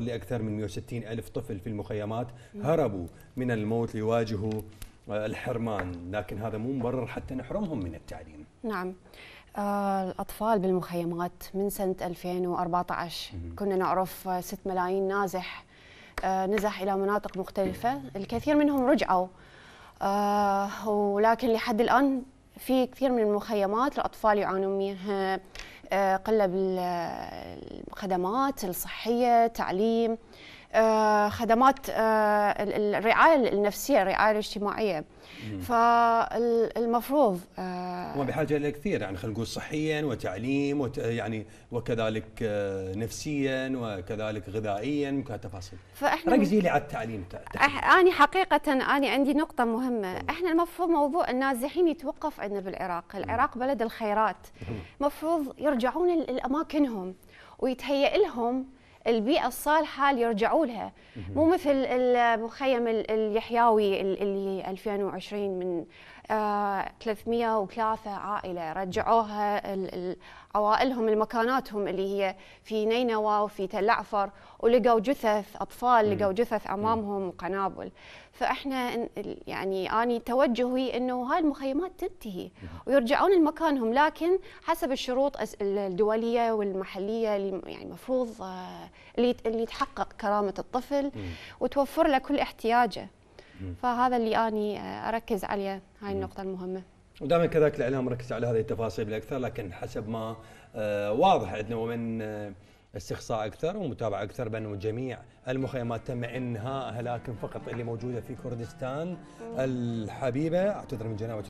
لأكثر من 160 ألف طفل في المخيمات هربوا من الموت ليواجهوا الحرمان، لكن هذا مو مبرر حتى نحرمهم من التعليم. نعم، الأطفال بالمخيمات من سنة 2014 كنا نعرف 6 ملايين نازح نزح إلى مناطق مختلفة، الكثير منهم رجعوا، ولكن لحد الآن في كثير من المخيمات الأطفال يعانون منها، قلة بالخدمات الصحية، تعليم، خدمات الرعاية النفسية، الرعاية الاجتماعية. فالمفروض هم بحاجة إلى كثير، يعني خلينا نقول صحيا وتعليم يعني وكذلك نفسيا وكذلك غذائيا وتفاصيل. ركزي لي على التعليم. أنا حقيقة أنا عندي نقطة مهمة، احنا المفروض موضوع النازحين يتوقف عندنا بالعراق، العراق بلد الخيرات، المفروض يرجعون لأماكنهم ويتهيأ لهم البيئة الصالحة اللي يرجعوا لها، مو مثل المخيم اليحيوي اللي 2020 من 303 عائلة رجعوها عوائلهم لمكاناتهم اللي هي في نينوى وفي تل عفر، ولقوا جثث أطفال، لقوا جثث أمامهم وقنابل. فإحنا يعني أنا توجهي أنه هاي المخيمات تنتهي ويرجعون لمكانهم، لكن حسب الشروط الدولية والمحلية اللي يعني المفروض اللي تحقق كرامة الطفل وتوفر له كل احتياجه. فهذا اللي أنا أركز عليه، هاي النقطة المهمة. ودائما كذلك الإعلام ركز على هذه التفاصيل بالأكثر، لكن حسب ما واضح عندنا ومن استقصاء أكثر ومتابعة أكثر بأن جميع المخيمات تم إنهائها، لكن فقط اللي موجودة في كردستان الحبيبة أعتذر من جنابة